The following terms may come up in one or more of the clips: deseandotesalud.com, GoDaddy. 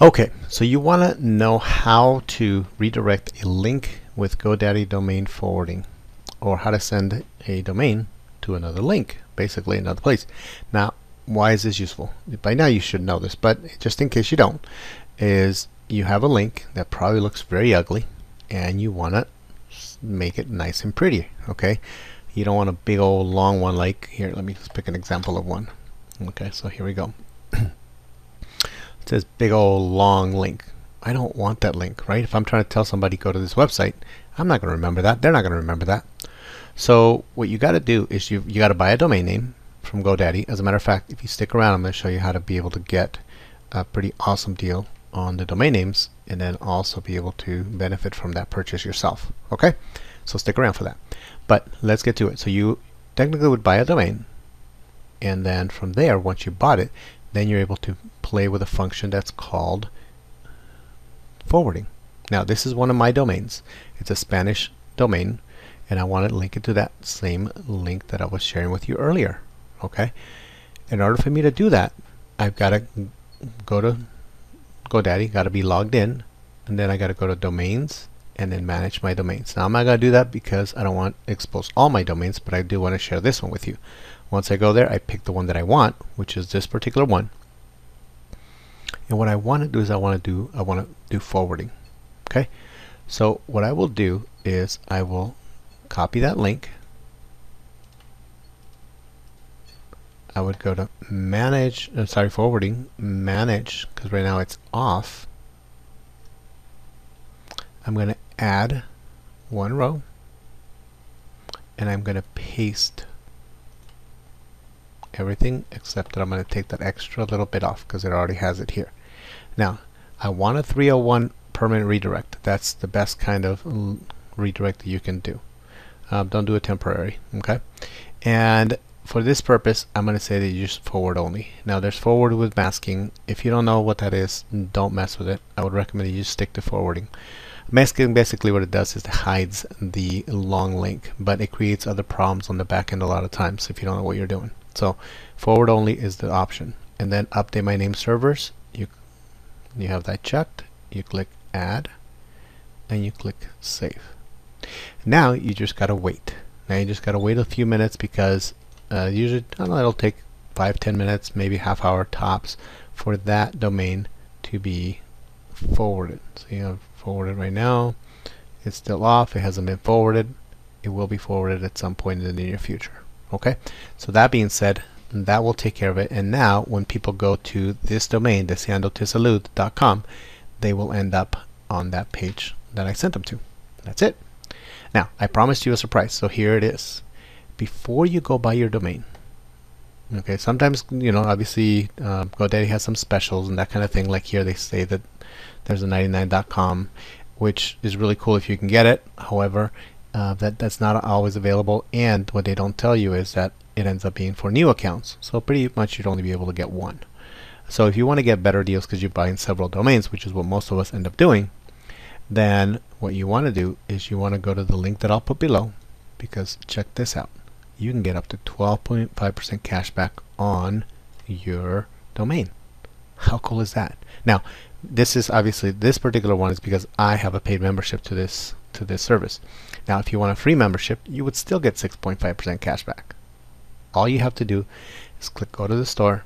Okay, so you want to know how to redirect a link with GoDaddy domain forwarding, or how to send a domain to another link, basically another place. Now, why is this useful? By now you should know this, but just in case you don't, is you have a link that probably looks very ugly and you want to make it nice and pretty, okay? You don't want a big old long one like here. Let me just pick an example of one. Okay, so here we go. This big old long link. I don't want that link, right? If I'm trying to tell somebody go to this website, I'm not going to remember that. They're not going to remember that. So what you got to do is you got to buy a domain name from GoDaddy. As a matter of fact, if you stick around, I'm going to show you how to be able to get a pretty awesome deal on the domain names and then also be able to benefit from that purchase yourself. Okay? So stick around for that. But let's get to it. So you technically would buy a domain, and then from there, once you bought it, then you're able to play with a function that's called forwarding. Now this is one of my domains. It's a Spanish domain, and I want to link it to that same link that I was sharing with you earlier. Okay? In order for me to do that, I've got to go to GoDaddy, got to be logged in, and then I got to go to domains and then manage my domains. Now I'm not going to do that because I don't want to expose all my domains, but I do want to share this one with you. Once I go there, I pick the one that I want, which is this particular one. And what I want to do is I want to do forwarding. Okay? So what I will do is I will copy that link. I would go to manage, forwarding, manage, because right now it's off. I'm going to add one row, and I'm going to paste everything, except that I'm going to take that extra little bit off because it already has it here. Now, I want a 301 permanent redirect. That's the best kind of redirect that you can do. Don't do a temporary, okay? And for this purpose, I'm going to say that you use forward only. Now, there's forward with masking. If you don't know what that is, don't mess with it. I would recommend you just stick to forwarding. Masking, basically what it does is it hides the long link, but it creates other problems on the back end a lot of times if you don't know what you're doing. So forward only is the option. And then update my name servers. You have that checked. You click add and you click save. Now you just gotta wait. Now you just gotta wait a few minutes because usually, I don't know, it'll take 5–10 minutes, maybe half hour tops for that domain to be forwarded. So you have forwarded right now. It's still off. It hasn't been forwarded. It will be forwarded at some point in the near future. Okay, so that being said, that will take care of it. And now when people go to this domain, deseandotesalud.com, they will end up on that page that I sent them to. That's it. Now, I promised you a surprise, so here it is. Before you go buy your domain, okay, sometimes, you know, obviously GoDaddy has some specials and that kind of thing. Like here they say that there's a 99.com, which is really cool if you can get it. However, that's not always available, and what they don't tell you is that it ends up being for new accounts. So pretty much you'd only be able to get one. So if you want to get better deals because you're buying several domains, which is what most of us end up doing, then what you want to do is you want to go to the link that I'll put below, because check this out. You can get up to 12.5% cash back on your domain. How cool is that? Now, this is obviously, this particular one is because I have a paid membership to this service. Now, if you want a free membership, you would still get 6.5% cash back. All you have to do is click go to the store,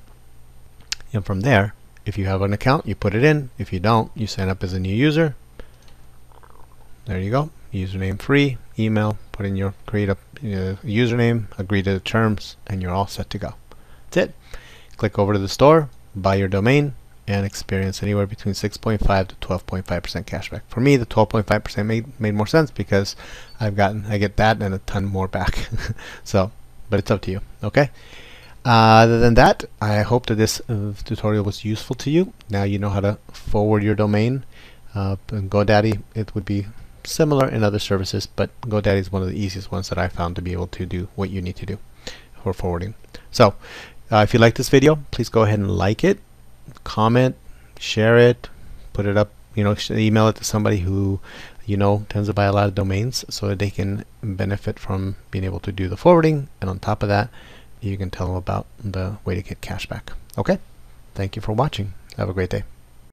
and from there, if you have an account, you put it in. If you don't, you sign up as a new user. There you go. Username free, email, put in your username, agree to the terms, and you're all set to go. That's it. Click over to the store, buy your domain, and experience anywhere between 6.5 to 12.5% cashback. For me, the 12.5% made more sense because I get that and a ton more back. So, but it's up to you. Okay. Other than that, I hope that this tutorial was useful to you. Now you know how to forward your domain. In GoDaddy, it would be similar in other services, but GoDaddy is one of the easiest ones that I found to be able to do what you need to do for forwarding. So, if you like this video, please go ahead and like it. Comment, share it, put it up, you know, email it to somebody who, you know, tends to buy a lot of domains so that they can benefit from being able to do the forwarding. And on top of that, you can tell them about the way to get cash back. Okay? Thank you for watching. Have a great day.